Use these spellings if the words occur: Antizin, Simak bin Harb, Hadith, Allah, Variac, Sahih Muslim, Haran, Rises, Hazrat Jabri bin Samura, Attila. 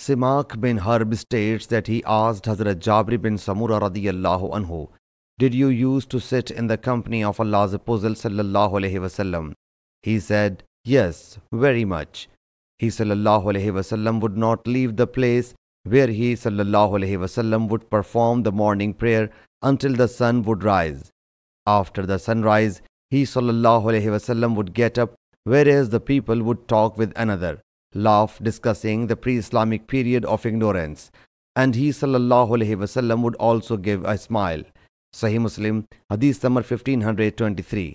Simak bin Harb states that he asked Hazrat Jabri bin Samura radiyallahu anhu, "Did you used to sit in the company of Allah's apostle sallallahu alayhi wasallam?" He said, "Yes, very much." He sallallahu alayhi wasallam would not leave the place where he sallallahu alayhi wasallam would perform the morning prayer until the sun would rise. After the sunrise, he sallallahu alayhi wasallam would get up, whereas the people would talk with another, laugh, discussing the pre-Islamic period of ignorance, and he sallallahu alayhi wasallam would also give a smile. Sahih Muslim, Hadith number 1523.